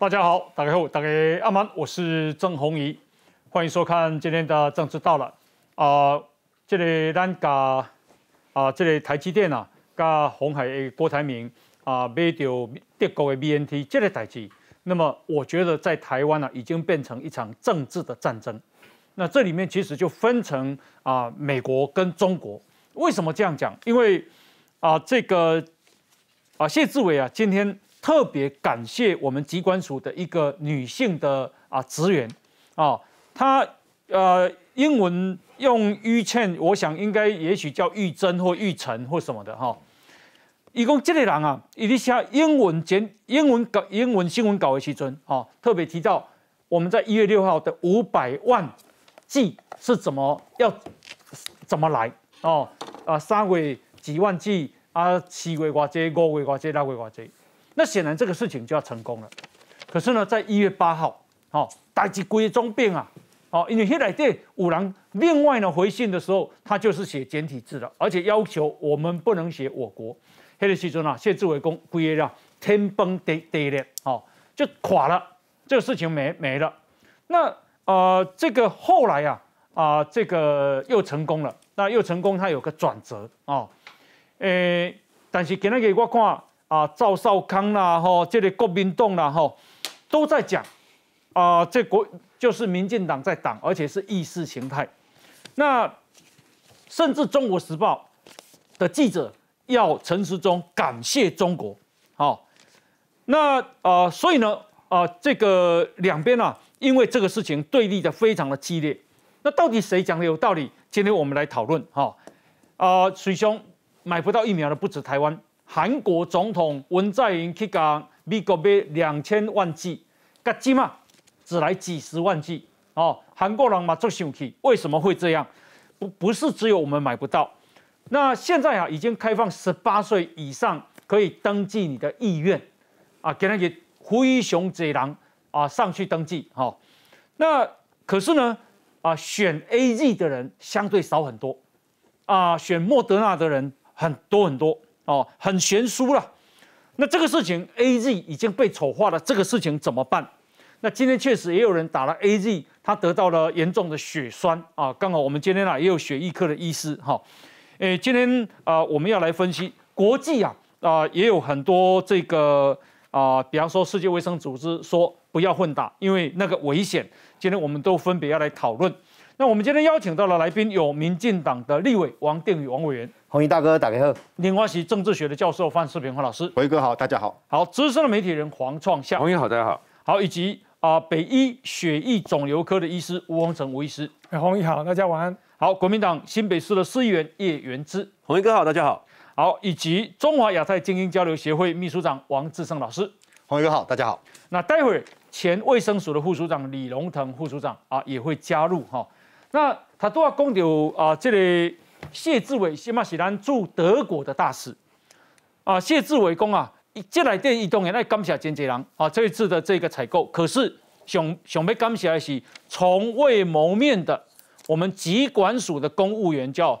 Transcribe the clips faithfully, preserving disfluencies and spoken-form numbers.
大家好，大家好，大家阿曼，我是郑鸿仪，欢迎收看今天的政治到了。啊、呃，这里咱甲啊，这里台积电啊，甲鸿海的郭台铭啊，买到德国的 B N T 这个代志。那么我觉得在台湾啊，已经变成一场政治的战争。那这里面其实就分成啊、呃，美国跟中国。为什么这样讲？因为啊、呃，这个啊、呃，谢志伟啊，今天。 特别感谢我们疾管署的一个女性的啊职员啊，她呃英文用玉倩，我想应该也许叫玉珍或玉成或什么的哈。伊讲这个人啊，伊咧写英文简英文稿、英文新闻稿的时阵啊，特别提到我们在一月六号的五百万剂是怎么要怎么来哦啊三月几万剂啊四月偌济五月偌济六月偌济。 那显然这个事情就要成功了，可是呢，在一月八号，哦，代志规中变啊，哦，因为迄内底有人另外呢回信的时候，他就是写简体字了，而且要求我们不能写我国。迄个时阵啊，谢志伟公规个啦，天崩地地裂，哦，就垮了，这个事情没没了。那呃，这个后来啊，啊、呃，这个又成功了，那又成功，它有个转折哦，诶、欸，但是今日我看。 啊，赵少康啦，吼，这个国民党啦，吼，都在讲，啊、呃，这国就是民进党在党，而且是意识形态。那甚至《中国时报》的记者要陈时中感谢中国，好、哦，那呃，所以呢，啊、呃，这个两边啊，因为这个事情对立的非常的激烈。那到底谁讲的有道理？今天我们来讨论，哈、哦，啊、呃，水兄买不到疫苗的不止台湾。 韩国总统文在寅去讲，美国买两千万剂，噶即嘛只来几十万剂哦。韩国人嘛足生气，为什么会这样？不不是只有我们买不到。那现在啊，已经开放十八岁以上可以登记你的意愿啊，给那些灰熊贼狼啊上去登记哈、哦。那可是呢啊，选 A Z 的人相对少很多啊，选莫德纳的人很多很多。 哦，很悬殊了。那这个事情 ，A Z 已经被丑化了，这个事情怎么办？那今天确实也有人打了 A Z， 他得到了严重的血栓啊。刚好我们今天啊也有血液科的医师哈、哦，诶，今天啊、呃、我们要来分析国际啊啊、呃、也有很多这个啊、呃，比方说世界卫生组织说不要混打，因为那个危险。今天我们都分别要来讨论。那我们今天邀请到了来宾有民进党的立委王定宇王委员。 鸿仪大哥，大家好。另外是政治学的教授范世平范老师，维哥好，大家好。好，资深的媒体人黄创夏，鸿仪好，大家好。好，以及啊、呃、北医血液肿瘤科的医师吴鸿成吴医师，鸿仪好，大家晚安。好，国民党新北市的市议员叶元之，鸿仪哥好，大家好。好，以及中华亚太精英交流协会秘书长王志胜老师，鸿仪哥好，大家好。那待会前卫生署的副署长李龙腾副署长啊也会加入哈、哦。那他都要公牛啊这里。 谢志伟现在是咱驻德国的大使啊。谢志伟讲啊，这来电移动也来感谢真济人啊。这一次的这个采购，可是想想要感谢的是从未谋面的我们疾管署的公务员叫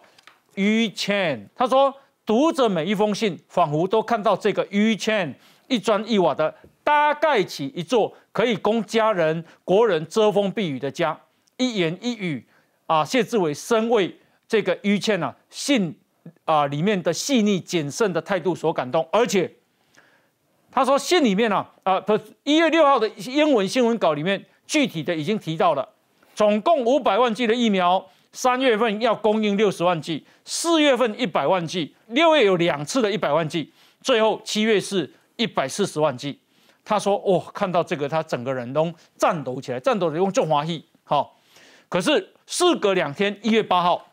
于倩。他说，读着每一封信，仿佛都看到这个于倩一砖一瓦的搭盖起一座可以供家人、国人遮风避雨的家。一言一语啊，谢志伟深为。 这个于倩啊，信啊、呃、里面的细腻谨慎的态度所感动，而且他说信里面啊，啊不，一月六号的英文新闻稿里面具体的已经提到了，总共五百万剂的疫苗，三月份要供应六十万剂，四月份一百万剂，六月有两次的一百万剂，最后七月是一百四十万剂。他说哦，看到这个他整个人都颤抖起来，颤抖的用中华裔好，可是事隔两天，一月八号。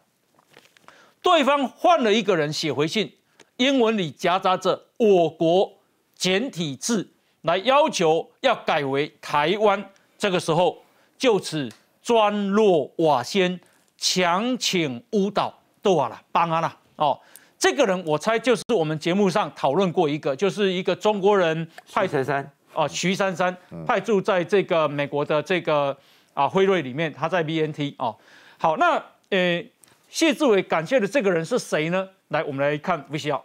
对方换了一个人写回信，英文里夹杂着我国简体字，来要求要改为台湾。这个时候就此砖落瓦先，强请乌倒斗啊啦，帮啊啦哦。这个人我猜就是我们节目上讨论过一个，就是一个中国人派徐珊哦，徐珊珊派驻在这个美国的这个啊辉瑞里面，他在 B N T 哦。好，那呃。 谢志伟感谢的这个人是谁呢？来，我们来看 V C R。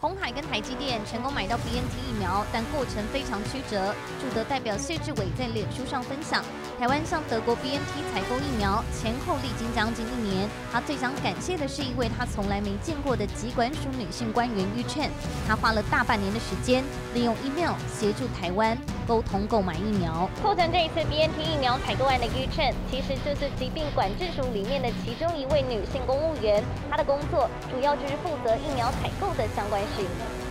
鸿海跟台积电成功买到 B N T 疫苗。苗，但过程非常曲折。驻德代表谢志伟在脸书上分享，台湾向德国 B N T 采购疫苗前后历经将近一年，他最想感谢的是一位他从来没见过的疾管署女性官员于倩，她花了大半年的时间，利用 email 协助台湾沟通购买疫苗。促成这一次 B N T 疫苗采购案的于倩，其实就是疾病管制署里面的其中一位女性公务员，她的工作主要就是负责疫苗采购的相关事宜。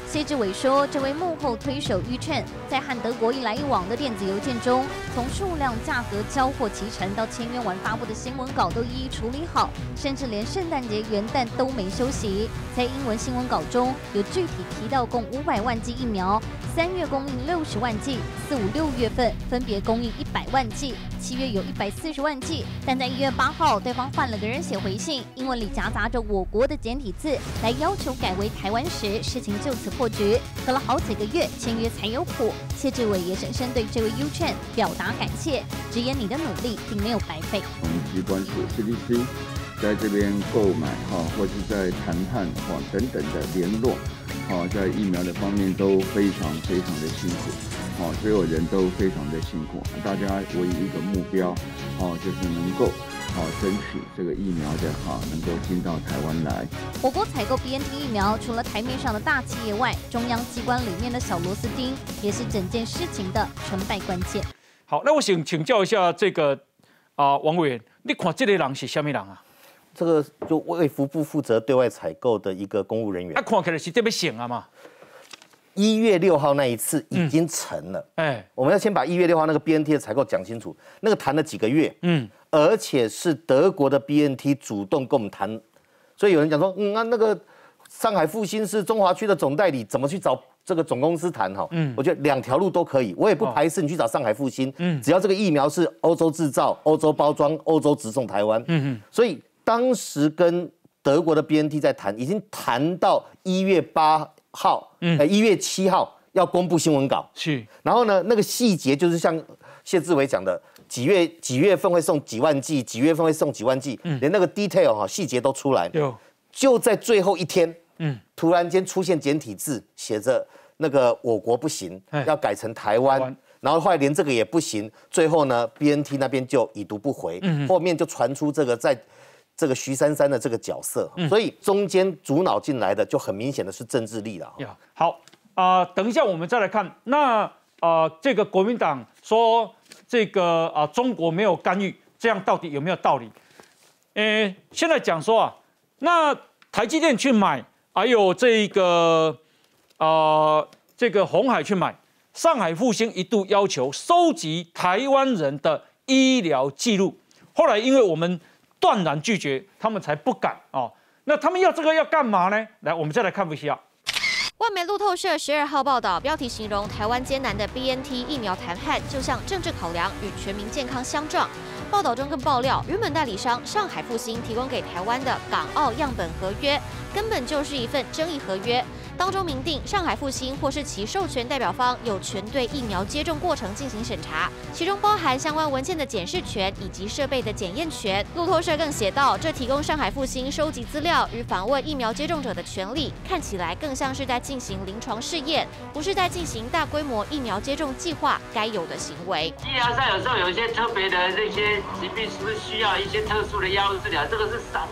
谢志伟说，这位幕后推手于倩，在和德国一来一往的电子邮件中，从数量、价格、交货期程到签约完发布的新闻稿都一一处理好，甚至连圣诞节、元旦都没休息。在英文新闻稿中有具体提到，共五百万剂疫苗，三月供应六十万剂，四五六月份分别供应一百万剂，七月有一百四十万剂。但在一月八号，对方换了个人写回信，英文里夹杂着我国的简体字，来要求改为台湾时，事情就此。 破局，隔了好几个月签约才有谱。谢志伟也深深对这位于倩表达感谢，直言你的努力并没有白费。我们机关署 C D C 在这边购买哈，或是在谈判哈等等的联络，哈在疫苗的方面都非常非常的辛苦，哦，所有人都非常的辛苦。大家唯一一个目标，哦，就是能够。 好，争取这个疫苗的哈能够进到台湾来。我国采购 B N T 疫苗，除了台面上的大企业外，中央机关里面的小螺丝钉，也是整件事情的成败关键。好，那我想请教一下这个啊、呃，王委员，你看这类人是什么人啊？这个就卫福部负责对外采购的一个公务人员。啊，看起来是这么想啊嘛。 一月六号那一次已经成了，哎、嗯，欸、我们要先把一月六号那个 B N T 的采购讲清楚，那个谈了几个月，嗯，而且是德国的 B N T 主动跟我们谈，所以有人讲说，嗯，那那个上海复兴是中华区的总代理，怎么去找这个总公司谈哈？嗯，我觉得两条路都可以，我也不排斥你去找上海复兴，嗯、哦，只要这个疫苗是欧洲制造、欧洲包装、欧洲直送台湾，嗯嗯，所以当时跟德国的 B N T 在谈，已经谈到一月八。 号，嗯，呃，一月七号要公布新闻稿，是。然后呢，那个细节就是像谢志伟讲的，几月几月份会送几万剂，几月份会送几万剂，嗯、连那个 detail 哈细节都出来。有。就在最后一天，嗯，突然间出现简体字，写着那个我国不行，要改成台湾。 然后后来连这个也不行，最后呢 ，B N T 那边就已读不回，嗯、后面就传出这个在。 这个徐珊珊的这个角色，嗯、所以中间主脑进来的就很明显的是政治力了。好啊、呃，等一下我们再来看。那啊、呃，这个国民党说这个啊、呃、中国没有干预，这样到底有没有道理？呃，现在讲说啊，那台积电去买，还有这个啊、呃、这个鸿海去买，上海复兴一度要求收集台湾人的医疗记录，后来因为我们。 断然拒绝，他们才不敢哦。那他们要这个要干嘛呢？来，我们再来看一下。外媒路透社十二号报道，标题形容台湾艰难的 B N T 疫苗谈判，就像政治考量与全民健康相撞。报道中更爆料，原本代理商上海复兴提供给台湾的港澳样本合约，根本就是一份争议合约。 当中明定，上海复兴或是其授权代表方有权对疫苗接种过程进行审查，其中包含相关文件的检视权以及设备的检验权。路透社更写道，这提供上海复兴收集资料与访问疫苗接种者的权利，看起来更像是在进行临床试验，不是在进行大规模疫苗接种计划该有的行为。医疗上有时候有一些特别的那些疾病，是不是需要一些特殊的药物治疗？这个是商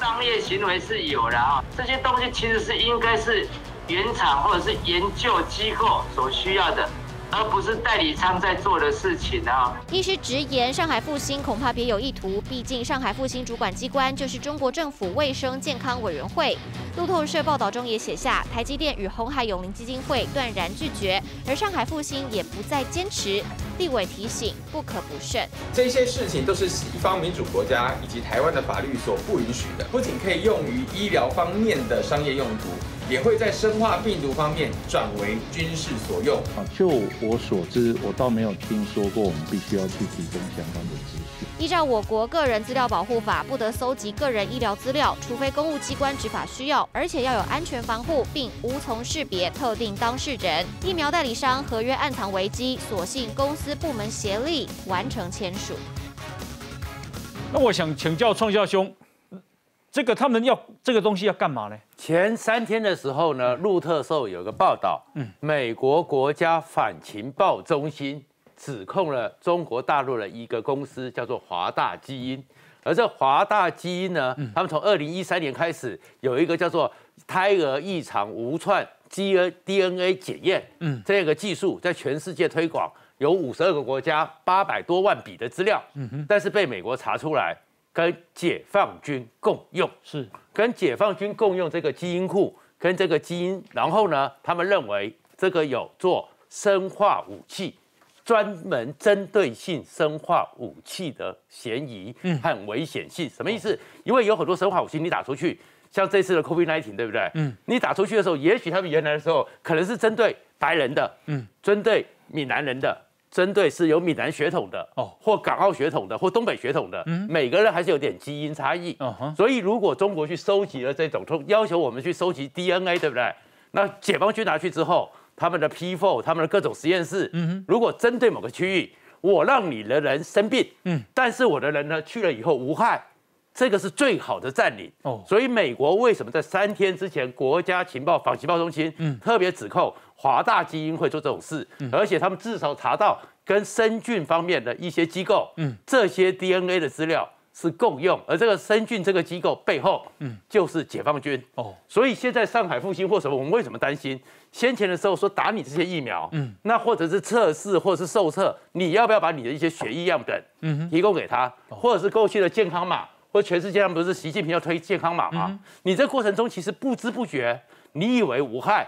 商业行为是有的啊，这些东西其实是应该是。 原厂或者是研究机构所需要的，而不是代理商在做的事情啊。医师直言，上海复兴恐怕别有意图，毕竟上海复兴主管机关就是中国政府卫生健康委员会。路透社报道中也写下，台积电与鸿海永龄基金会断然拒绝，而上海复兴也不再坚持。立委提醒，不可不慎。这些事情都是西方民主国家以及台湾的法律所不允许的，不仅可以用于医疗方面的商业用途。 也会在生化病毒方面转为军事所用。就我所知，我倒没有听说过我们必须要去提供相关的资讯。依照我国个人资料保护法，不得搜集个人医疗资料，除非公务机关执法需要，而且要有安全防护，并无从识别特定当事人。疫苗代理商合约暗藏危机，所幸公司部门协力完成签署。那我想请教创校兄，这个他们要这个东西要干嘛呢？前三天的时候呢，路透社有个报道，嗯，美国国家反情报中心指控了中国大陆的一个公司叫做华大基因，而这华大基因呢，嗯、他们从二零一三年开始有一个叫做胎儿异常无串 D N A 检验，嗯，这个技术在全世界推广，有五十二个国家八百多万笔的资料，嗯、但是被美国查出来。 跟解放军共用是跟解放军共用这个基因库，跟这个基因，然后呢，他们认为这个有做生化武器，专门针对性生化武器的嫌疑和危险性。嗯、什么意思？因为有很多生化武器你打出去，像这次的 COVID 十九 对不对？嗯，你打出去的时候，也许他们原来的时候可能是针对白人的，嗯，针对闽南人的。 针对是有闽南血统的，哦，或港澳血统的，或东北血统的，嗯，每个人还是有点基因差异，哦、uh huh. 所以如果中国去收集了这种，要求我们去收集 D N A， 对不对？那解放军拿去之后，他们的 P 四， 他们的各种实验室，嗯、如果针对某个区域，我让你的人生病，嗯，但是我的人呢去了以后无害，这个是最好的占领，哦， oh. 所以美国为什么在三天之前，国家情报反情报中心，嗯，特别指控。 华大基因会做这种事，嗯、而且他们至少查到跟生菌方面的一些机构，嗯、这些 D N A 的资料是共用，而这个生菌这个机构背后，嗯、就是解放军。哦、所以现在上海复兴或什么，我们为什么担心？先前的时候说打你这些疫苗，嗯、那或者是测试或者是受测，你要不要把你的一些血液样本提供给他，嗯、或者是过去的健康码，或全世界上不是习近平要推健康码吗？嗯、你这过程中其实不知不觉，你以为无害。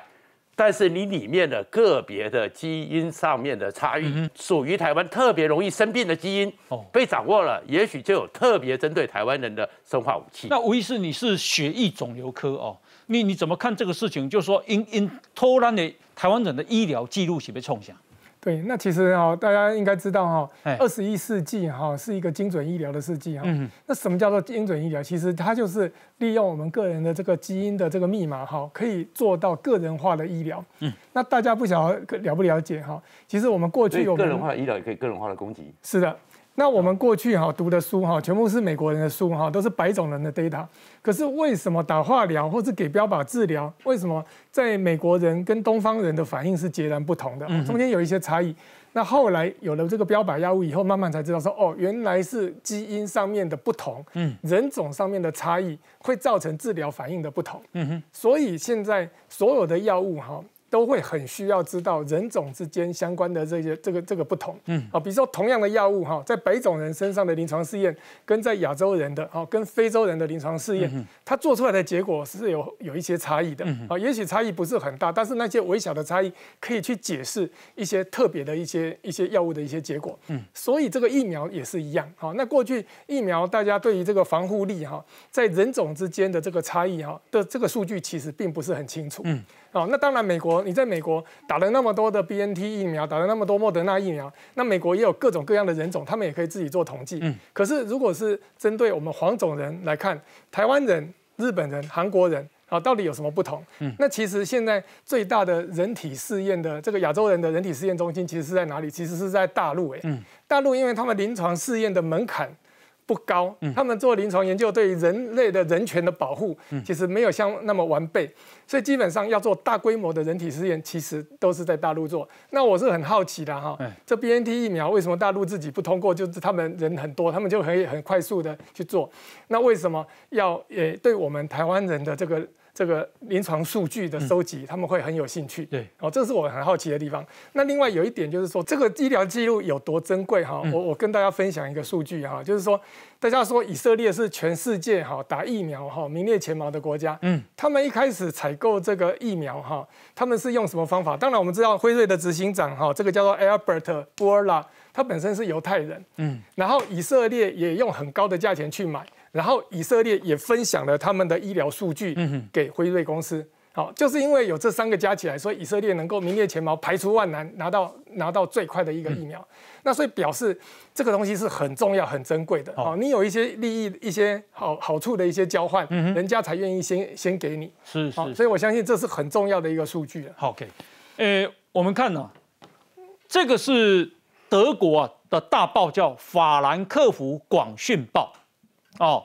但是你里面的个别的基因上面的差异，属于台湾特别容易生病的基因，被掌握了，也许就有特别针对台湾人的生化武器。那吴医师，你是血液肿瘤科哦，你你怎么看这个事情？就是说，因因偷懒的台湾人的医疗记录是被冲下。 对，那其实哈，大家应该知道哈，二十一世纪哈是一个精准医疗的世纪哈。嗯、那什么叫做精准医疗？其实它就是利用我们个人的这个基因的这个密码哈，可以做到个人化的医疗。嗯，那大家不晓得了不了解哈？其实我们过去有个人化的医疗也可以个人化的攻击。是的。 那我们过去哈读的书哈，全部是美国人的书哈，都是白种人的 data。可是为什么打化疗或是给标靶治疗，为什么在美国人跟东方人的反应是截然不同的？中间有一些差异。那后来有了这个标靶药物以后，慢慢才知道说，哦，原来是基因上面的不同，嗯，人种上面的差异会造成治疗反应的不同。嗯哼，所以现在所有的药物哈。 都会很需要知道人种之间相关的这些这个这个不同，嗯，啊，比如说同样的药物哈，在白种人身上的临床试验，跟在亚洲人的啊，跟非洲人的临床试验，嗯、它做出来的结果是有有一些差异的，啊、嗯，也许差异不是很大，但是那些微小的差异可以去解释一些特别的一些一些药物的一些结果，嗯，所以这个疫苗也是一样，好，那过去疫苗大家对于这个防护力哈，在人种之间的这个差异哈的这个数据其实并不是很清楚，嗯。 哦，那当然，美国你在美国打了那么多的 B N T 疫苗，打了那么多莫德纳疫苗，那美国也有各种各样的人种，他们也可以自己做统计。嗯、可是，如果是针对我们黄种人来看，台湾人、日本人、韩国人，啊、哦，到底有什么不同？嗯、那其实现在最大的人体试验的这个亚洲人的人体试验中心，其实是在哪里？其实是在大陆、欸。嗯、大陆因为他们临床试验的门槛。 不高，他们做临床研究对于人类的人权的保护，其实没有像那么完备，所以基本上要做大规模的人体试验，其实都是在大陆做。那我是很好奇的哈，这 B N T 疫苗为什么大陆自己不通过？就是他们人很多，他们就可以很快速的去做。那为什么要也对我们台湾人的这个？ 这个临床数据的收集，嗯、他们会很有兴趣。对，哦，这是我很好奇的地方。那另外有一点就是说，这个医疗记录有多珍贵哈？嗯、我我跟大家分享一个数据哈，就是说，大家说以色列是全世界哈打疫苗哈名列前茅的国家。嗯，他们一开始采购这个疫苗哈，他们是用什么方法？当然我们知道辉瑞的执行长哈，这个叫做 Albert Bourla， 他本身是犹太人。嗯，然后以色列也用很高的价钱去买。 然后以色列也分享了他们的医疗数据给辉瑞公司，好，就是因为有这三个加起来，所以以色列能够名列前茅，排除万难拿到拿到最快的一个疫苗。那所以表示这个东西是很重要、很珍贵的。好，你有一些利益、一些好好处的一些交换，人家才愿意先先给你。是是，所以我相信这是很重要的一个数据。OK， 呃，我们看啊，这个是德国啊的大报叫《法兰克福广讯报》。 哦，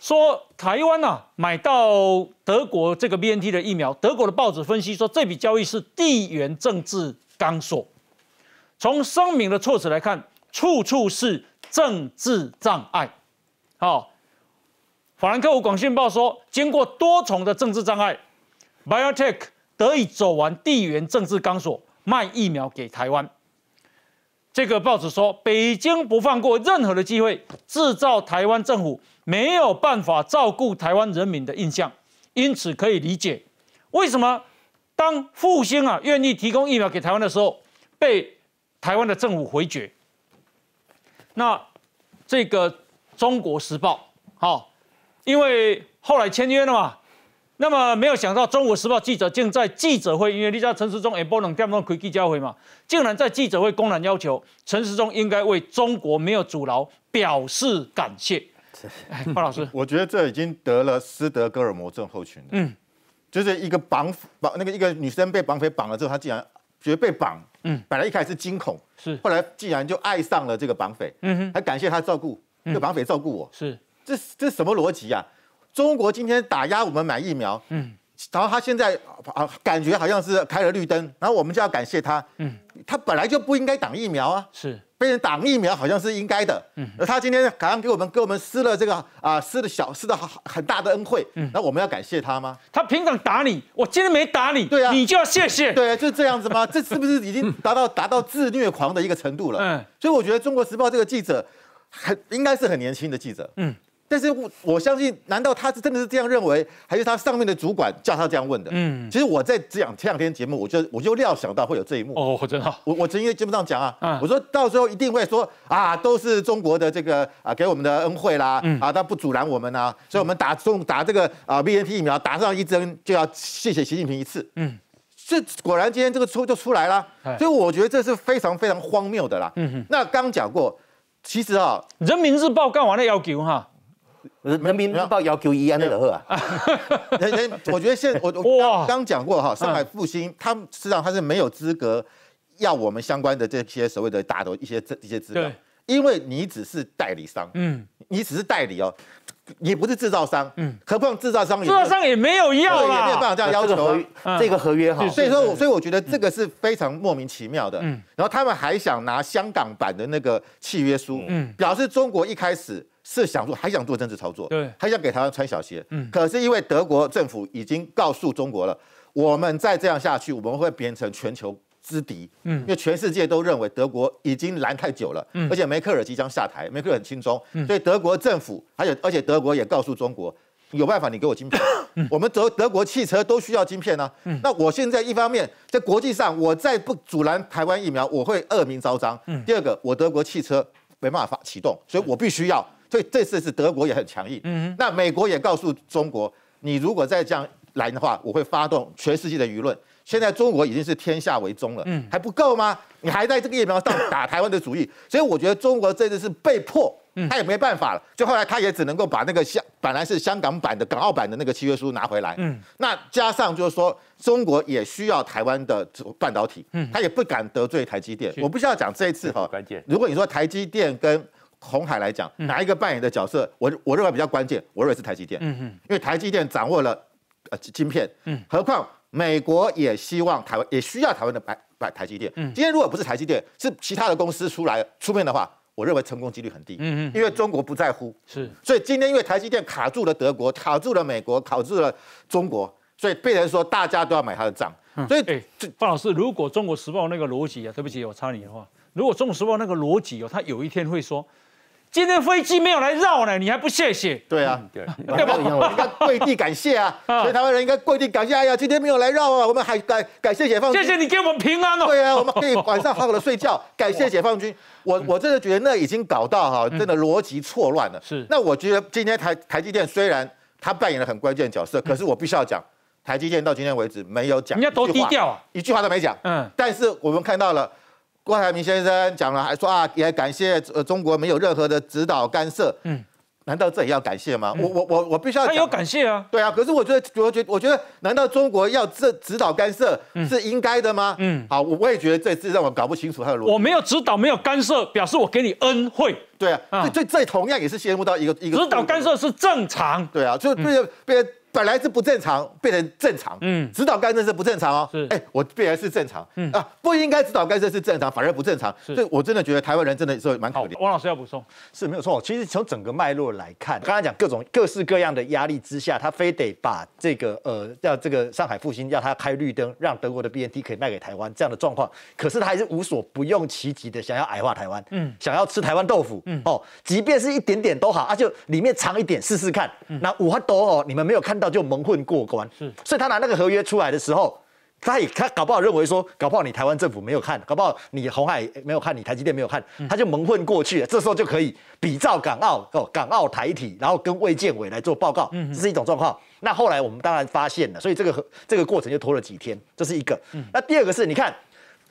说台湾呐、啊、买到德国这个 B N T 的疫苗，德国的报纸分析说，这笔交易是地缘政治钢索。从声明的措辞来看，处处是政治障碍。好、哦，法兰克福广讯报说，经过多重的政治障碍 ，BioNTech 得以走完地缘政治钢索，卖疫苗给台湾。 这个报纸说，北京不放过任何的机会，制造台湾政府没有办法照顾台湾人民的印象，因此可以理解为什么当复兴啊愿意提供疫苗给台湾的时候，被台湾的政府回绝。那这个《中国时报》好、哦，因为后来签约了嘛，那么没有想到，《中国时报》记者竟在记者会，因为你知道陈时中也不能调动开记者会嘛，竟然在记者会公然要求陈时中应该为中国没有阻挠表示感谢。哎，潘老师，我觉得这已经得了斯德哥尔摩症候群了。嗯，就是一个绑绑那个一个女生被绑匪绑了之后，她竟然觉得被绑，嗯，本来一开始是惊恐，是后来竟然就爱上了这个绑匪，嗯哼，还感谢他照顾，这个绑匪照顾我，是这这什么逻辑啊？ 中国今天打压我们买疫苗，嗯，然后他现在啊感觉好像是开了绿灯，然后我们就要感谢他，嗯，他本来就不应该挡疫苗啊，是被人挡疫苗好像是应该的，嗯，而他今天好像给我们给我们施了这个啊施了小施了很大的恩惠，嗯，那我们要感谢他吗？他平常打你，我今天没打你，对啊，你就要谢谢，对啊，就这样子吗？这是不是已经达到达到自虐狂的一个程度了？嗯，所以我觉得《中国时报》这个记者很应该是很年轻的记者，嗯。 但是我我相信，难道他是真的是这样认为，还是他上面的主管叫他这样问的？嗯，其实我在这两这两天节目，我就我就料想到会有这一幕。哦，我真好，我我曾经在节目上讲啊，啊我说到时候一定会说啊，都是中国的这个啊给我们的恩惠啦，嗯、啊，他不阻拦我们啊，所以我们打中打这个啊 B N T 疫苗打上一针就要谢谢习近平一次。嗯。 这果然今天这个出就出来了，所以我觉得这是非常非常荒谬的啦。嗯哼。那刚讲过，其实啊，《人民日报》干完了要求哈。 人民日报要求一安的呵啊，我觉得现我我刚讲过哈，上海复兴，他们实际上他是没有资格要我们相关的这些所谓的大头一些这一些资料，因为你只是代理商，嗯，你只是代理哦，你不是制造商，嗯，何况制造商制造商也没有要啦，也没有办法这样要求这个合约哈，所以说我所以我觉得这个是非常莫名其妙的，嗯，然后他们还想拿香港版的那个契约书，嗯，表示中国一开始。 是想做，还想做政治操作，对，还想给台湾穿小鞋。嗯，可是因为德国政府已经告诉中国了，我们再这样下去，我们会变成全球之敌。嗯，因为全世界都认为德国已经拦太久了，嗯，而且梅克尔即将下台，梅克尔很轻松，嗯、所以德国政府，而且而且德国也告诉中国，有办法你给我晶片，嗯、我们德德国汽车都需要晶片啊。嗯、那我现在一方面在国际上，我再不阻拦台湾疫苗，我会恶名昭彰。嗯，第二个，我德国汽车没办法启动，所以我必须要。 所以这次是德国也很强硬，嗯、那美国也告诉中国，你如果再这样来的话，我会发动全世界的舆论。现在中国已经是天下为中了，嗯、还不够吗？你还在这个疫苗上打台湾的主意，所以我觉得中国这次是被迫，他也没办法了。就后来他也只能够把那个香本来是香港版的、港澳版的那个契约书拿回来，嗯、那加上就是说中国也需要台湾的半导体，嗯、他也不敢得罪台积电。我不需要讲这一次哈，如果你说台积电跟 鸿海来讲，哪一个扮演的角色，我我认为比较关键，我认为是台积电，嗯、因为台积电掌握了呃晶片，嗯、何况美国也希望台湾也需要台湾的台台积电，嗯、今天如果不是台积电，是其他的公司出来出面的话，我认为成功几率很低，嗯、因为中国不在乎，是，所以今天因为台积电卡住了德国，卡住了美国，卡住了中国，所以被人说大家都要买他的账，所以、嗯欸、范老师，如果《中国时报》那个逻辑啊，对不起，我插你的话，如果《中国时报》那个逻辑哦，他有一天会说。 今天飞机没有来绕呢，你还不谢谢？对啊，对，对吧？应该跪地感谢啊，所以台湾人应该跪地感谢。哎呀，今天没有来绕啊，我们还感感谢解放军，谢谢你给我们平安哦。对啊，我们可以晚上好好的睡觉，感谢解放军。我我真的觉得那已经搞到哈，真的逻辑错乱了。是，那我觉得今天台台积电虽然他扮演了很关键的角色，可是我必须要讲，台积电到今天为止没有讲，人家多低调啊，一句话都没讲。嗯，但是我们看到了。 郭台铭先生讲了，还说啊，也感谢呃中国没有任何的指导干涉。嗯，难道这也要感谢吗？嗯、我我我我必须要。他有感谢啊，对啊。可是我觉得，我觉得，我觉得，难道中国要这指导干涉是应该的吗？嗯，好，我我也觉得这次让我搞不清楚他的逻辑。我没有指导，没有干涉，表示我给你恩惠。对啊，啊所以这同样也是陷入到一个一个指导干涉是正常。对啊，就变变、嗯、本来是不正常，变成正常。嗯，指导干涉是不正常哦。是，哎、欸，我本来是正常，嗯啊，不应该指导干涉是正常，反而不正常。所以我真的觉得台湾人真的是蛮可怜。王老师要补充，是没有错。其实从整个脉络来看，刚才讲各种各式各样的压力之下，他非得把这个呃，要这个上海复兴要他开绿灯，让德国的 B N T 可以卖给台湾这样的状况，可是他还是无所不用其极的想要矮化台湾，嗯，想要吃台湾豆腐。嗯哦，即便是一点点都好，啊，就里面藏一点试试看。那、嗯、五花豆哦，你们没有看到就蒙混过关。所以他拿那个合约出来的时候，他也他搞不好认为说，搞不好你台湾政府没有看，搞不好你鸿海没有看，你台积电没有看，嗯、他就蒙混过去了。这时候就可以比照港澳哦，港澳台体，然后跟卫健委来做报告，嗯、这是一种状况。那后来我们当然发现了，所以这个这个过程就拖了几天，这是一个。嗯、那第二个是你看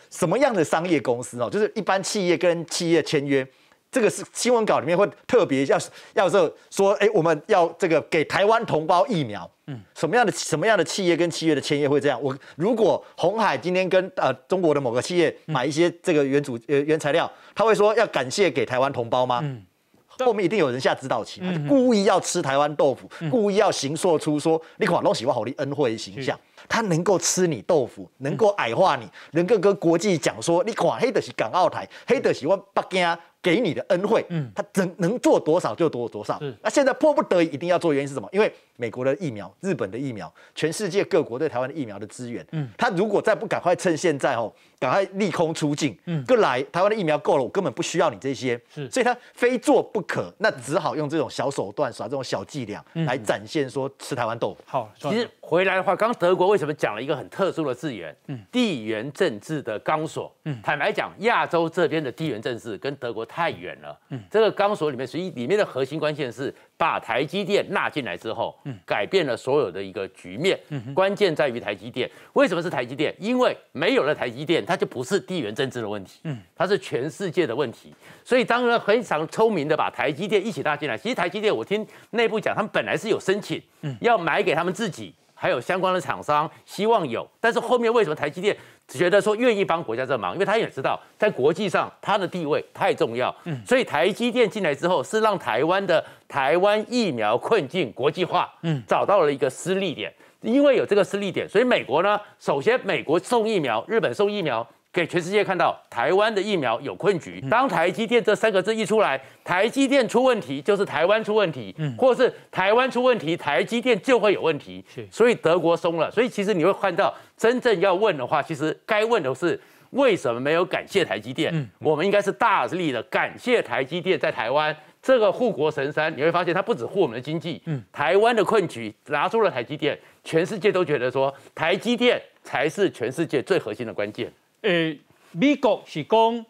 什么样的商业公司哦，就是一般企业跟企业签约。这个是新闻稿里面会特别要要说说，哎、欸，我们要这个给台湾同胞疫苗，嗯，什么样的什么样的企业跟企业的签约会这样？我如果鸿海今天跟呃中国的某个企业买一些这个原主呃原材料，他会说要感谢给台湾同胞吗？嗯，后面一定有人下指导棋，他就故意要吃台湾豆腐，嗯、故意要形塑出说你看都喜欢好你恩惠的形象。他能够吃你豆腐，能够矮化你，能够跟国际讲说，你看黑的是港澳台，黑的是我北京给你的恩惠，嗯，他能能做多少就多多少。那现在迫不得已一定要做，原因是什么？因为美国的疫苗、日本的疫苗、全世界各国对台湾的疫苗的资源，嗯，他如果再不赶快趁现在哦，赶快利空出尽，嗯，过来台湾的疫苗够了，我根本不需要你这些，所以他非做不可，那只好用这种小手段耍这种小伎俩来展现说吃台湾豆腐。好，其实回来的话，刚德国。为什么讲了一个很特殊的字眼？嗯、地缘政治的钢索。嗯、坦白讲，亚洲这边的地缘政治跟德国太远了。嗯、这个钢索里面，所以里面的核心关键是把台积电纳进来之后，嗯、改变了所有的一个局面。嗯、关键在于台积电。为什么是台积电？因为没有了台积电，它就不是地缘政治的问题，嗯、它是全世界的问题。所以当然非常聪明的把台积电一起纳进来。其实台积电，我听内部讲，他们本来是有申请，嗯、要买给他们自己。还有相关的厂商希望有，但是后面为什么台积电觉得说愿意帮国家这忙？因为他也知道在国际上他的地位太重要，嗯、所以台积电进来之后是让台湾的台湾疫苗困境国际化，嗯、找到了一个施力点。因为有这个施力点，所以美国呢，首先美国送疫苗，日本送疫苗。给全世界看到台湾的疫苗有困局。当台积电这三个字一出来，台积电出问题就是台湾出问题，嗯、或是台湾出问题，台积电就会有问题。所以德国松了。所以其实你会看到，真正要问的话，其实该问的是为什么没有感谢台积电？嗯、我们应该是大力的感谢台积电在台湾这个护国神山。你会发现，它不止护我们的经济，嗯、台湾的困局拿出了台积电，全世界都觉得说台积电才是全世界最核心的关键。诶，美国是讲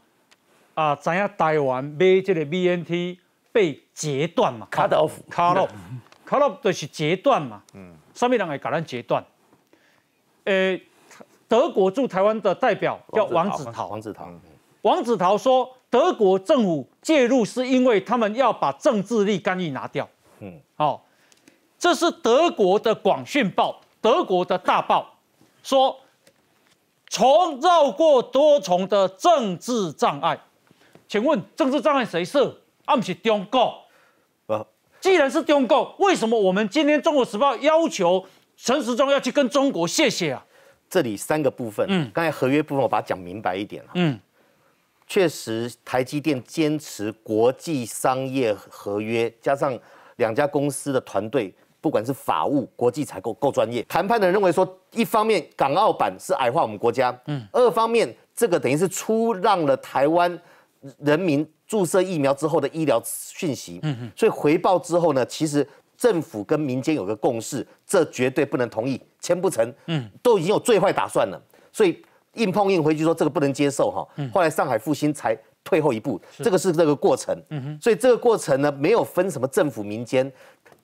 啊，知影台湾买这个 B N T 被截断嘛 ，cut off，cut off，cut off 就是截断嘛。嗯，什么人会把咱截断？诶，德国驻台湾的代表叫王子陶，王子陶，王子陶说，德国政府介入是因为他们要把政治力干预拿掉。嗯，哦，这是德国的广讯报，德国的大报说。从绕过多重的政治障碍，请问政治障碍谁设？啊，不是中国。啊、既然是中国，为什么我们今天《中国时报》要求陈时中要去跟中国谢谢啊？这里三个部分，嗯，刚才合约部分我把它讲明白一点了，嗯，确实台积电坚持国际商业合约，加上两家公司的团队。不管是法务、国际采购够专业，谈判的人认为说，一方面港澳版是矮化我们国家，嗯，二方面这个等于是出让了台湾人民注射疫苗之后的医疗讯息，嗯所以回报之后呢，其实政府跟民间有个共识，这绝对不能同意，签不成，嗯，都已经有最坏打算了，所以硬碰硬回去说这个不能接受哈，嗯、后来上海复兴才。退后一步，这个是这个过程，嗯、所以这个过程呢，没有分什么政府民间。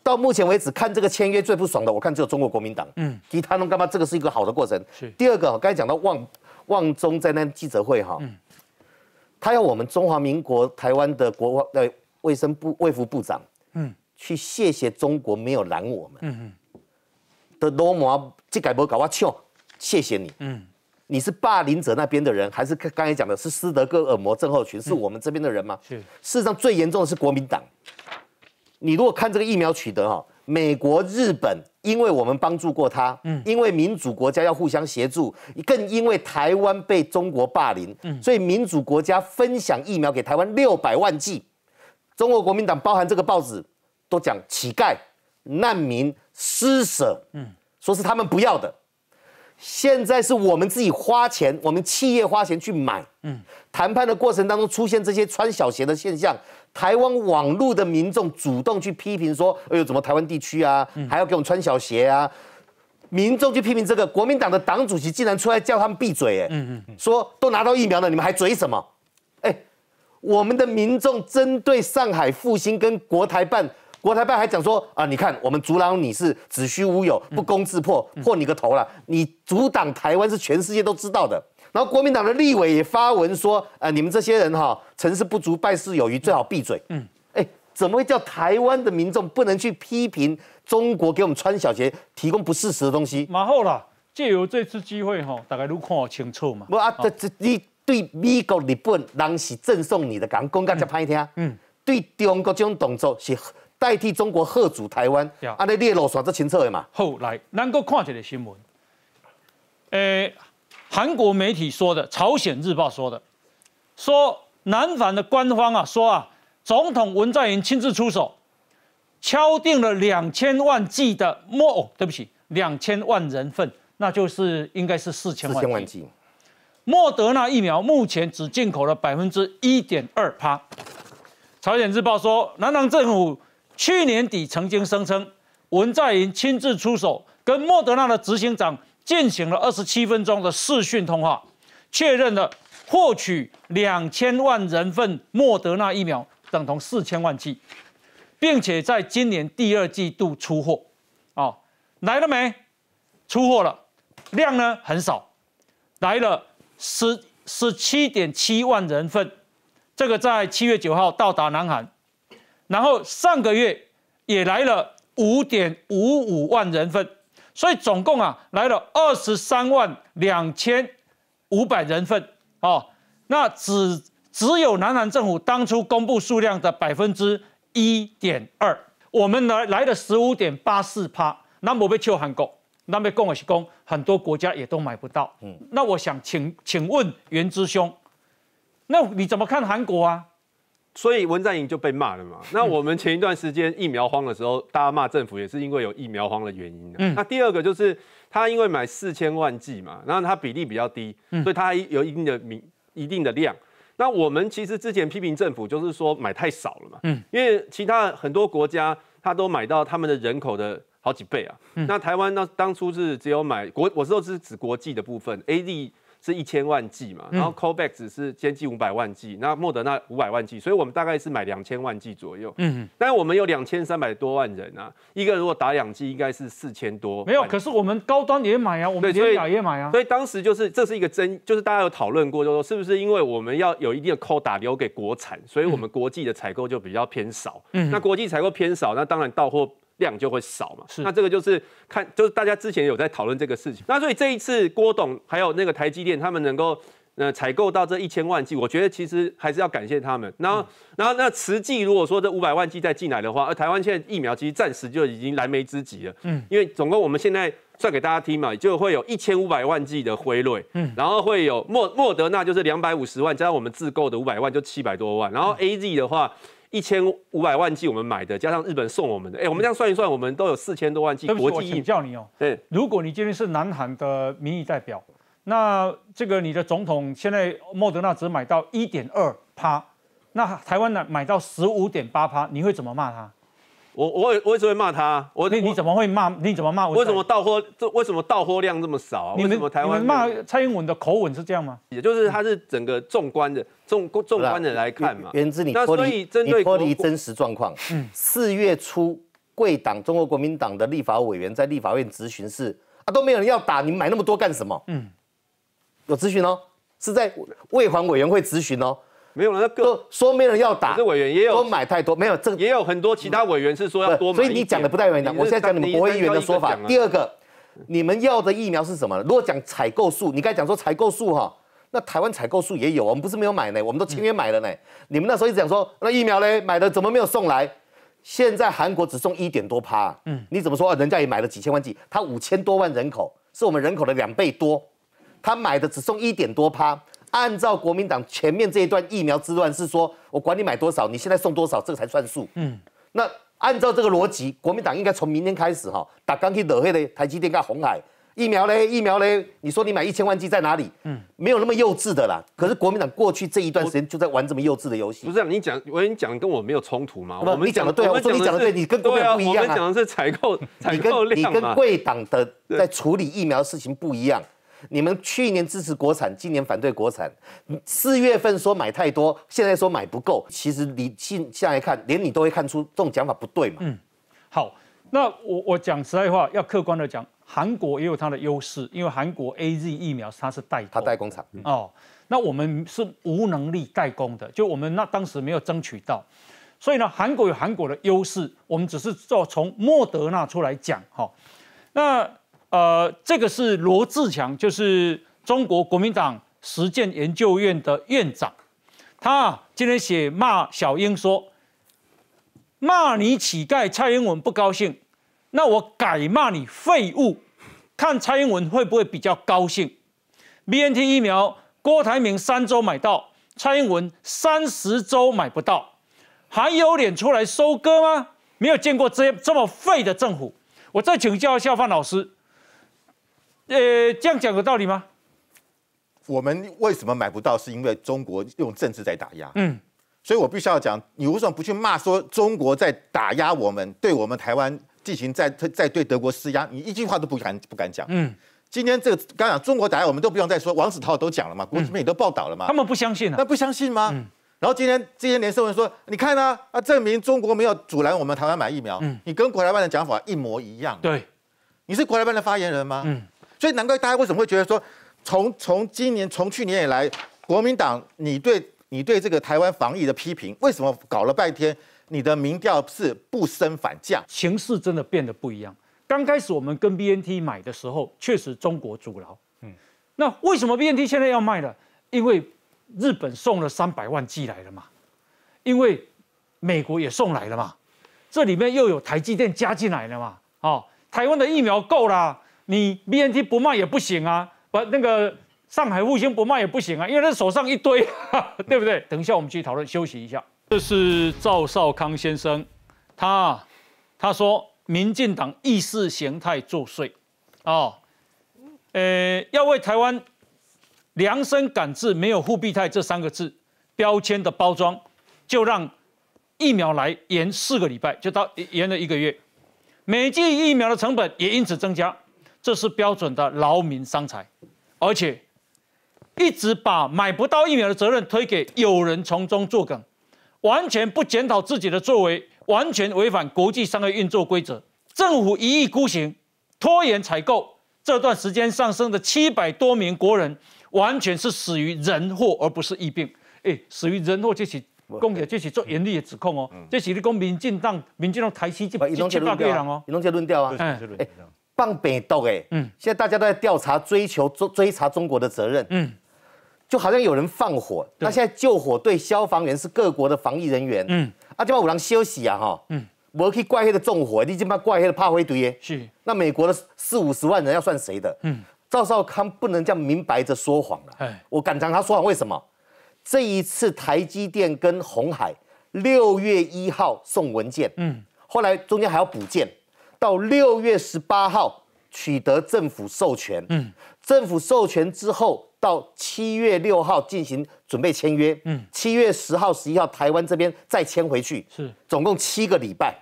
到目前为止，看这个签约最不爽的，我看只有中国国民党，嗯，其他人干嘛？这个是一个好的过程。第二个，刚才讲到旺旺中在那记者会哈，嗯、他要我们中华民国台湾的国呃卫生部卫福部长，嗯，去谢谢中国没有拦我们。嗯嗯，的罗马这改不搞我笑，谢谢你。嗯，你是霸凌者那边的人，还是刚才讲的是斯德哥尔摩症候群，是我们这边的人吗？嗯、是。事实上最严重的是国民党。你如果看这个疫苗取得哈，美国、日本，因为我们帮助过他，嗯，因为民主国家要互相协助，更因为台湾被中国霸凌，嗯，所以民主国家分享疫苗给台湾六百万剂。中国国民党包含这个报纸。 都讲乞丐、难民、施舍，嗯，说是他们不要的。现在是我们自己花钱，我们企业花钱去买，嗯。谈判的过程当中出现这些穿小鞋的现象，台湾网络的民众主动去批评说：“哎呦，怎么台湾地区啊，还要给我们穿小鞋啊？”民众去批评这个，国民党的党主席竟然出来叫他们闭嘴，哎，嗯嗯，说都拿到疫苗了，你们还嘴什么？哎，我们的民众针对上海复兴跟国台办。 国台办还讲说啊，你看我们阻挠你是子虚乌有，不攻自破，破你个头啦！你阻挡台湾是全世界都知道的。然后国民党的立委也发文说啊，你们这些人哈、哦，成事不足败事有余，最好闭嘴。嗯，哎，怎么会叫台湾的民众不能去批评中国给我们穿小鞋、提供不事实的东西？马后啦，借由这次机会哈、哦，大家都看清楚嘛。不啊，这这、哦、你对美国、日本人是赠送你的港，讲到这歹听。嗯，对中国这种动作是。 代替中国嚇阻台湾，安尼列路線這清楚的嘛？好，来，咱閣看一个新闻，诶、欸，韩国媒体说的，朝鲜日报说的，说南韩的官方啊说啊，总统文在寅亲自出手，敲定了两千万剂的末、哦，对不起，两千万人份，那就是应该是四千万。四千万剂。莫德纳疫苗目前只进口了百分之一点二趴。朝鲜日报说，南韩政府。 去年底曾经声称，文在寅亲自出手，跟莫德纳的执行长进行了二十七分钟的视讯通话，确认了获取两千万人份莫德纳疫苗，等同四千万剂，并且在今年第二季度出货。哦，来了没？出货了，量呢很少，来了十十七点七万人份，这个在七月九号到达南韩。 然后上个月也来了 五点五五 万人份，所以总共啊来了二十三万两千五百人份哦。那只只有南韩政府当初公布数量的 百分之一点二， 我们来来了 百分之十五点八四。那我被求韩国，那被共我是公，很多国家也都买不到。嗯，那我想请请问元之兄，那你怎么看韩国啊？ 所以文在寅就被骂了嘛。那我们前一段时间疫苗荒的时候，大家骂政府也是因为有疫苗荒的原因、啊。嗯、那第二个就是他因为买四千万剂嘛，然后他比例比较低，所以他有一定的一定的量。那我们其实之前批评政府就是说买太少了嘛，嗯、因为其他很多国家他都买到他们的人口的好几倍啊。嗯、那台湾呢，当初是只有买国，我说是指国际的部分 ，A Z。 是一千万剂嘛，然后 Covax 是先进五百万剂，那莫德纳五百万剂，所以我们大概是买两千万剂左右。嗯，但我们有两千三百多万人啊，一个如果打两剂，应该是四千多。没有，可是我们高端也买啊，我们也打也买啊。所以当时就是这是一个争，就是大家有讨论过，就说是不是因为我们要有一定的quota留给国产，所以我们国际的采购就比较偏少。嗯，那国际采购偏少，那当然到货。 量就会少嘛，那这个就是看，就是大家之前有在讨论这个事情。那所以这一次郭董还有那个台积电，他们能够呃采购到这一千万剂，我觉得其实还是要感谢他们。然后，嗯、然后那慈济如果说这五百万剂再进来的话，而台湾现在疫苗其实暂时就已经燃眉之急了。嗯，因为总共我们现在算给大家听嘛，就会有一千五百万剂的辉瑞，嗯，然后会有莫莫德纳就是两百五十万，加上我们自购的五百万就七百多万，然后 A Z 的话。嗯 一千五百万剂我们买的，加上日本送我们的，哎、欸，我们这样算一算，我们都有四千多万剂国际疫苗。我请教你哦，对，如果你今天是南韩的民意代表，那这个你的总统现在莫德纳只买到一点二趴，那台湾呢买到十五点八趴，你会怎么骂他？我我我一直会骂他，我你你怎么会骂？你怎么骂？为什么到货这为什么到货量这么少啊？你们台湾骂蔡英文的口吻是这样吗？也就是他是整个纵观的。 纵纵观的来看嘛，源自你脱离你脱离真实状况。嗯，四月初，贵党中国国民党的立法委员在立法院质询是啊，都没有人要打，你买那么多干什么？嗯，有质询哦，是在卫环委员会质询哦。没有人，那个说没人要打，是委员也有多买太多，没有这也有很多其他委员是说要多买，所以你讲的不代表你讲，我现在讲你们国会议员的说法。第二个，你们要的疫苗是什么？如果讲采购数，你刚才讲说采购数哈，那台湾采购数也有，我们不是没有买呢，我们都签约买了呢。你们那时候一直讲说那疫苗嘞买了怎么没有送来？现在韩国只送一点多趴，嗯，你怎么说？人家也买了几千万剂，他五千多万人口是我们人口的两倍多，他买的只送一点多趴。 按照国民党前面这一段疫苗之乱是说，我管你买多少，你现在送多少，这个才算数。嗯，那按照这个逻辑，国民党应该从明天开始哈，打钢铁惹黑的台积电跟鸿海疫苗嘞，疫苗嘞，你说你买一千万剂在哪里？嗯，没有那么幼稚的啦。可是国民党过去这一段时间就在玩这么幼稚的游戏。不是、啊、你讲，我跟你讲跟我没有冲突嘛？我们讲的对，我说你讲的对，你跟国民党不一样啊。我们讲的是采购，采购量你跟贵党的在处理疫苗的事情不一样。 你们去年支持国产，今年反对国产。四月份说买太多，现在说买不够。其实你现下来看，连你都会看出这种讲法不对嘛。嗯，好，那我我讲实在话，要客观的讲，韩国也有它的优势，因为韩国 A Z 疫苗它是代工，它代工厂、嗯、哦。那我们是无能力代工的，就我们那当时没有争取到，所以呢，韩国有韩国的优势，我们只是做从莫德纳出来讲哈、哦，那。 呃，这个是罗志强，就是中国国民党实践研究院的院长，他今天写骂小英说，骂你乞丐，蔡英文不高兴，那我改骂你废物，看蔡英文会不会比较高兴。B N T 疫苗，郭台铭三周买到，蔡英文三十周买不到，还有脸出来收割吗？没有见过这这么废的政府。我再请教一下范老师。 呃，这样讲有道理吗？我们为什么买不到？是因为中国用政治在打压。嗯，所以我必须要讲，你为什么不去骂说中国在打压我们，对我们台湾进行在在对德国施压？你一句话都不敢不敢讲。嗯，今天这个刚讲中国打压我们都不用再说，王子韬都讲了嘛，国际媒体都报道了嘛，嗯、他们不相信啊，那不相信吗？嗯 然后今天今天连胜文说，你看啊，啊证明中国没有阻拦我们台湾买疫苗，嗯、你跟国台办的讲法一模一样。对，你是国台办的发言人吗？嗯。 所以难怪大家为什么会觉得说，从从今年从去年以来，国民党你对你对这个台湾防疫的批评，为什么搞了半天你的民调是不升反降？形势真的变得不一样。刚开始我们跟 B N T 买的时候，确实中国阻挠。嗯，那为什么 B N T 现在要卖了？因为日本送了三百万剂来了嘛，因为美国也送来了嘛，这里面又有台积电加进来了嘛。哦，台湾的疫苗够啦。 你 B N T 不卖也不行啊，把那个上海复星不卖也不行啊，因为他手上一堆，对不对？等一下我们去讨论，休息一下。这是赵少康先生，他他说民进党意识形态作祟哦，呃，要为台湾量身赶制没有“复必泰”这三个字标签的包装，就让疫苗来延四个礼拜，就到延了一个月，每剂疫苗的成本也因此增加。 这是标准的劳民伤财，而且一直把买不到疫苗的责任推给有人从中作梗，完全不检讨自己的作为，完全违反国际商业运作规则。政府一意孤行，拖延采购。这段时间上升的七百多名国人，完全是死于人祸，而不是疫病。哎，死于人祸这是公也这是做严厉的指控哦，嗯、这是你讲民进党、民进党台西这七八个人哦，你弄这论调啊，哎。 放北斗哎，嗯，现在大家都在调查、追求、追查中国的责任，嗯，就好像有人放火，那现在救火队、消防员是各国的防疫人员，嗯，啊，这帮五郎休息啊哈，嗯，我去怪黑的纵火，你这帮怪黑的怕灰堆耶，是，那美国的四五十万人要算谁的？嗯，赵少康不能这样明白着说谎了，哎，我敢讲他说谎，为什么？这一次台积电跟鸿海六月一号送文件，嗯，后来中间还要补件。 到六月十八号取得政府授权，嗯，政府授权之后，到七月六号进行准备签约，嗯，七月十号、十一号台湾这边再签回去，是，总共七个礼拜。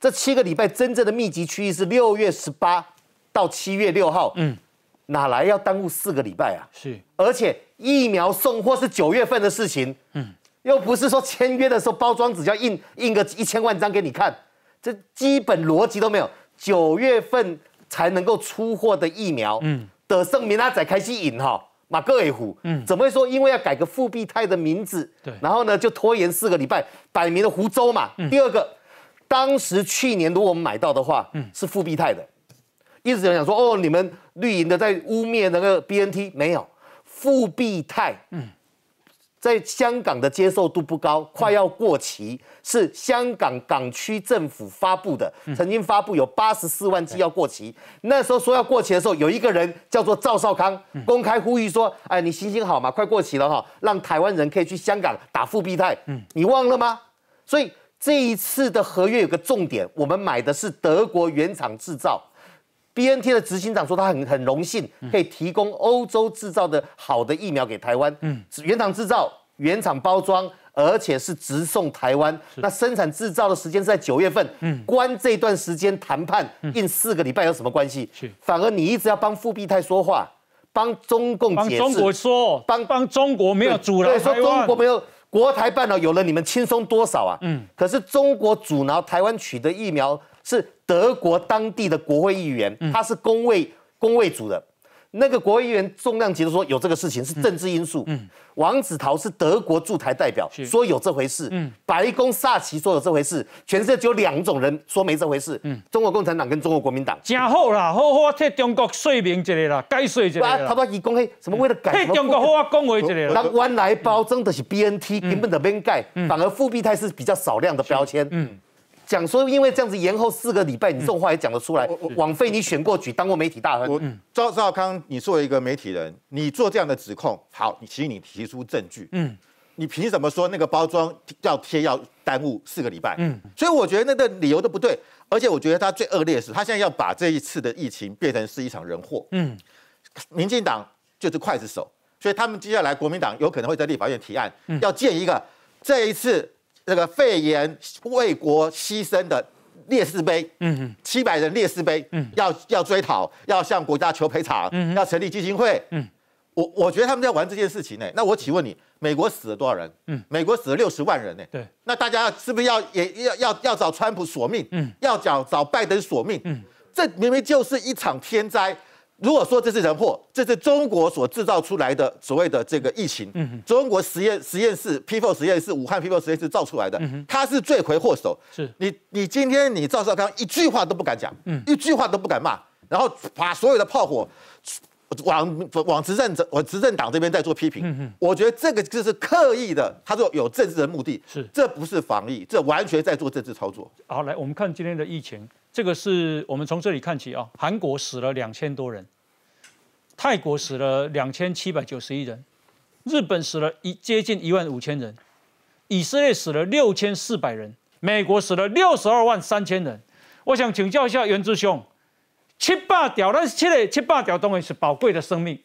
这七个礼拜真正的密集区域是六月十八到七月六号，嗯，哪来要耽误四个礼拜啊？是，而且疫苗送货是九月份的事情，嗯，又不是说签约的时候包装纸要印印个一千万张给你看。 这基本逻辑都没有，九月份才能够出货的疫苗，嗯，得剩明仔载开始引哈，马格尔虎，嗯，怎么会说因为要改个复必泰的名字，对，然后呢就拖延四个礼拜，摆明了胡诌嘛。嗯、第二个，当时去年如果我们买到的话，嗯，是复必泰的，一直有人讲说哦，你们绿营的在污蔑那个 B N T， 没有复必泰，嗯，在香港的接受度不高，嗯、快要过期，是香港港区政府发布的，嗯、曾经发布有八十四万剂要过期。嗯、那时候说要过期的时候，有一个人叫做赵少康，嗯、公开呼吁说：“哎，你行行好嘛，快过期了哈，让台湾人可以去香港打复必泰。”嗯，你忘了吗？所以这一次的合约有个重点，我们买的是德国原厂制造。B N T 的执行长说他很很荣幸可以提供欧洲制造的好的疫苗给台湾，嗯，原厂制造、原厂包装，而且是直送台湾。那生产制造的时间是在九月份，嗯，关这段时间谈判印四个礼拜有什么关系？是，反而你一直要帮复必泰说话，帮中共解释，帮中国说，帮帮中国没有阻挠台湾，对，说中国没有。国台办呢，有了你们轻松多少啊？嗯，可是中国阻挠台湾取得疫苗是德国当地的国会议员，嗯、他是工卫工卫组的，那个国会议员重量级的说有这个事情是政治因素。嗯，嗯王子陶是德国驻台代表说有这回事，嗯，白宫萨奇说有这回事，全世界只有两种人说没这回事，嗯，中国共产党跟中国国民党。真好啦，好好替中国说明一下啦，解说一下啦。他不伊讲迄什么为了改替中国好好讲话一下啦。那原来包装的是 B N T，嗯、根本就免改，嗯、反而复必泰是比较少量的标签。嗯。讲说，因为这样子延后四个礼拜，你这种话也讲得出来。枉费你选过举，当过媒体大亨。赵少康，你作为一个媒体人，你做这样的指控，好，你请你提出证据。嗯，你凭什么说那个包装要贴要耽误四个礼拜？嗯，所以我觉得那个理由都不对。而且我觉得他最恶劣的是，他现在要把这一次的疫情变成是一场人祸。嗯，民进党就是刽子手，所以他们接下来国民党有可能会在立法院提案，嗯、要建一个这一次。这个肺炎为国牺牲的烈士碑，嗯七百人烈士碑，嗯，要要追讨，要向国家求赔偿，嗯，要成立基金会，嗯，我我觉得他们在玩这件事情呢。那我请问你，美国死了多少人？嗯，美国死了六十万人呢。对，那大家是不是要也要要要找川普索命？嗯，要找找拜登索命？嗯，这明明就是一场天灾。如果说这是人祸，这是中国所制造出来的所谓的这个疫情，嗯、中国实验实验室 P 四 实验室、武汉 P 四 实验室造出来的，嗯、它是罪魁祸首。是你，你今天你赵少康一句话都不敢讲，嗯、一句话都不敢骂，然后把所有的炮火往往执政者、往执政党这边在做批评。嗯、我觉得这个就是刻意的，他说有政治的目的，是这不是防疫，这完全在做政治操作。好，来我们看今天的疫情。这个是我们从这里看起啊，韩国死了两千多人，泰国死了两千七百九十一人，日本死了一接近一万五千人，以色列死了六千四百人，美国死了六十二万三千人。我想请教一下袁志兄，七八条，但是这个七八条当然是宝贵的生命。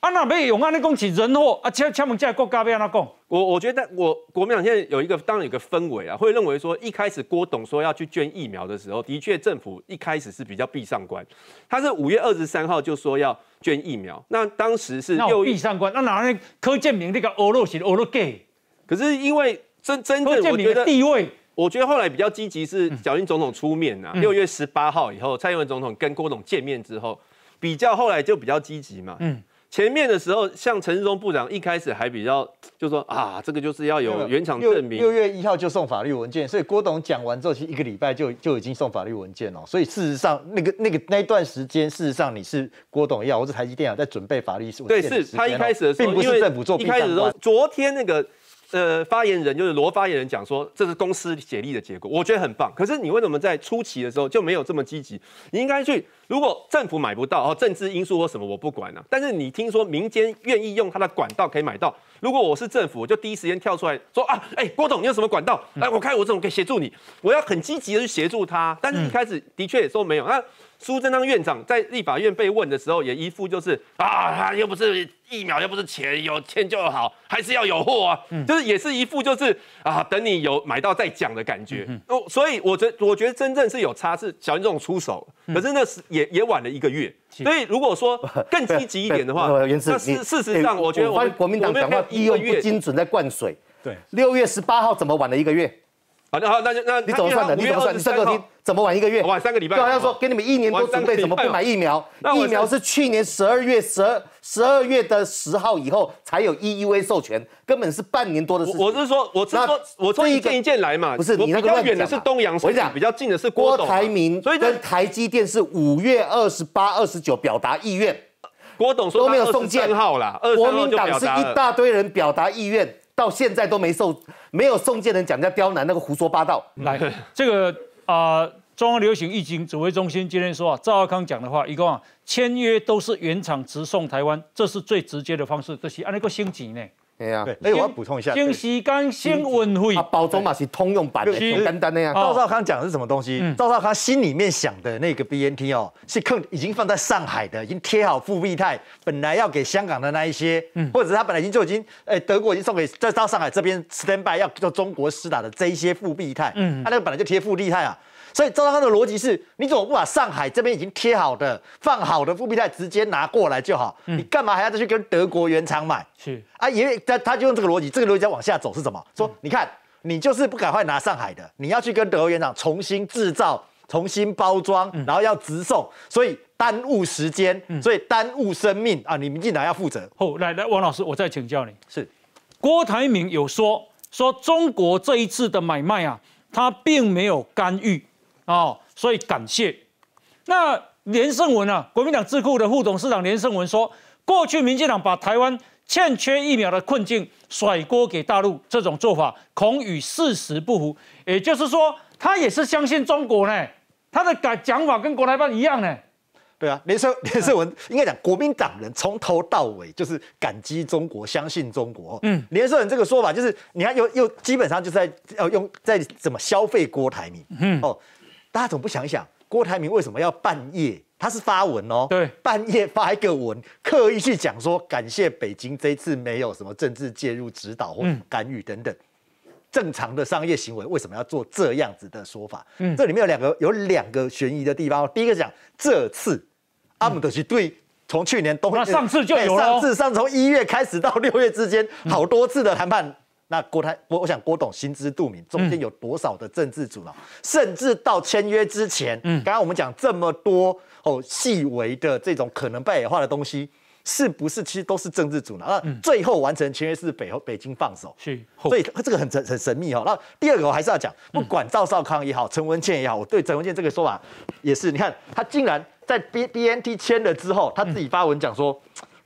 啊，那要用安尼讲起人祸啊，请请问这国家要安怎讲？我我觉得我国民党现在有一个当然有一个氛围啊，会认为说一开始郭董说要去捐疫苗的时候，的确政府一开始是比较闭上关，他是五月二十三号就说要捐疫苗，那当时是又闭上关，那哪能柯建铭那个欧陆是欧陆 gay？ 可是因为真真正我觉得地位。我觉得后来比较积极是小英总统出面呐、啊，六、嗯、月十八号以后，蔡英文总统跟郭董见面之后，比较后来就比较积极嘛。嗯，前面的时候，像陈时中部长一开始还比较就说啊，这个就是要有原厂证明。六月一号就送法律文件，所以郭董讲完之后，其实一个礼拜就就已经送法律文件了、哦。所以事实上，那个那个那段时间，事实上你是郭董要，或是台积电要在准备法律文件、哦。对，是他一开始的时候，并不是政府做闭上关。一开始说，昨天那个。呃，发言人就是罗发言人讲说，这是公司协力的结果，我觉得很棒。可是你为什么在初期的时候就没有这么积极？你应该去，如果政府买不到，哦，政治因素或什么我不管啊。但是你听说民间愿意用他的管道可以买到，如果我是政府，我就第一时间跳出来说啊，哎、欸，郭董你有什么管道？哎，我看我这种可以协助你，我要很积极的去协助他。但是一开始的确也说没有。那苏贞昌院长在立法院被问的时候，也一副就是啊，他又不是。疫苗又不是钱，有钱就好，还是要有货啊！嗯、就是也是一副就是啊，等你有买到再讲的感觉。嗯嗯、所以我觉得我觉得真正是有差，是小英这种出手，嗯、可是那是也也晚了一个月。所以如果说更积极一点的话，那事事实上我觉得我们国民党讲话一个月精准在灌水。对，六月十八号怎么晚了一个月？好，那好，那那你怎么算的？你怎么算？你这个你怎么晚一个月？晚三个礼拜。对，他说给你们一年多准备，怎么不买疫苗？疫苗是去年十二月十二十二月的十号以后才有 E U A 授权，根本是半年多的事情。我是说，我是说，我从一件一件来嘛。不是你那个乱讲。比较远的是东洋，我讲比较近的是郭台铭跟台积电是五月二十八、二十九表达意愿。郭董说都没有送件号啦，国民党是一大堆人表达意愿。 到现在都没受，没有送件人讲人家刁难，那个胡说八道。来，这个啊、呃，中央流行疫情指挥中心今天说啊，赵少康讲的话，一共啊，签约都是原厂直送台湾，这是最直接的方式。这些按那个升级呢？对呀、啊，对。哎，我要补充一下，先时间先运费啊，包装嘛是通用版的，很简单的呀、啊。赵少康讲的是什么东西？嗯、赵少康心里面想的那个 B N T 哦，是已经放在上海的，已经贴好复必泰，本来要给香港的那一些，嗯、或者是他本来已经就已经，哎、欸，德国已经送给再到上海这边 stand by 要到中国施打的这一些复必泰，嗯，他、啊、那个本来就贴复必泰啊。 所以赵少康的逻辑是：你怎么不把上海这边已经贴好的、放好的复必泰直接拿过来就好？嗯、你干嘛还要再去跟德国原厂买？是啊，因为他他就用这个逻辑，这个逻辑再往下走是什么？说、嗯、你看，你就是不赶快拿上海的，你要去跟德国原厂重新制造、重新包装，然后要直送，嗯、所以耽误时间，嗯、所以耽误生命啊！你们进来要负责。后来来，王老师，我再请教你，是郭台铭有说说中国这一次的买卖啊，他并没有干预。 哦，所以感谢。那连胜文啊，国民党智库的副董事长连胜文说，过去民进党把台湾欠缺疫苗的困境甩锅给大陆，这种做法恐与事实不符。也就是说，他也是相信中国呢，他的讲讲法跟国台办一样呢。 对啊，连胜连胜文应该讲，国民党人从头到尾就是感激中国，相信中国。嗯，连胜文这个说法就是，你看又又基本上就是在呃用在怎么消费郭台铭。嗯，哦，大家总不想一想，郭台铭为什么要半夜？他是发文哦，对，半夜发一个文，刻意去讲说感谢北京这一次没有什么政治介入、指导或干预等等。嗯 正常的商业行为为什么要做这样子的说法？嗯，这里面有两个有两个悬疑的地方。第一个讲这次阿姆德奇对从去年冬那上次就有了、哦，上次上从一月开始到六月之间，好多次的谈判。嗯、那郭台我我想郭董心知肚明，中间有多少的政治阻挠，嗯、甚至到签约之前，嗯，刚刚我们讲这么多哦细微的这种可能被野化的东西。 是不是其实都是政治阻挠？那最后完成签约是北北京放手，是，所以这个很神很神秘哦。那第二个我还是要讲，不管赵少康也好，陈文茜也好，我对陈文茜这个说法也是，你看他竟然在 B B N T 签了之后，他自己发文讲说，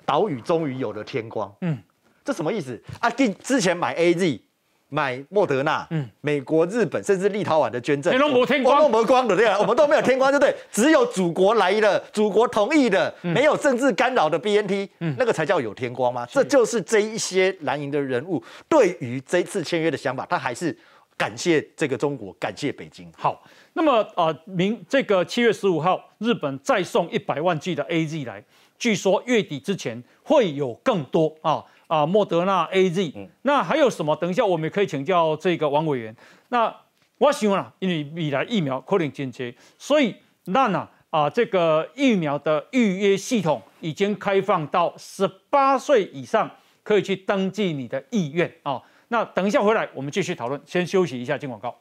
岛屿终于有了天光，嗯，这什么意思啊？跟之前买 A Z。 买莫德纳，嗯，美国、日本甚至立陶宛的捐赠，我都没光的对啊，我们都没有天光，就对，只有祖国来的、祖国同意的、嗯、没有政治干扰的 B N T，、嗯、那个才叫有天光吗？这就是这一些蓝营的人物对于这次签约的想法，他还是感谢这个中国，感谢北京。好，那么啊，明、呃、这个七月十五号，日本再送一百万剂的 A Z 来，据说月底之前会有更多啊。 啊，莫德纳 A Z，、嗯、那还有什么？等一下我们也可以请教这个王委员。那我想啦，因为未来疫苗可能紧缺，所以那呢啊，这个疫苗的预约系统已经开放到十八岁以上可以去登记你的意愿啊。那等一下回来我们继续讨论，先休息一下，进广告。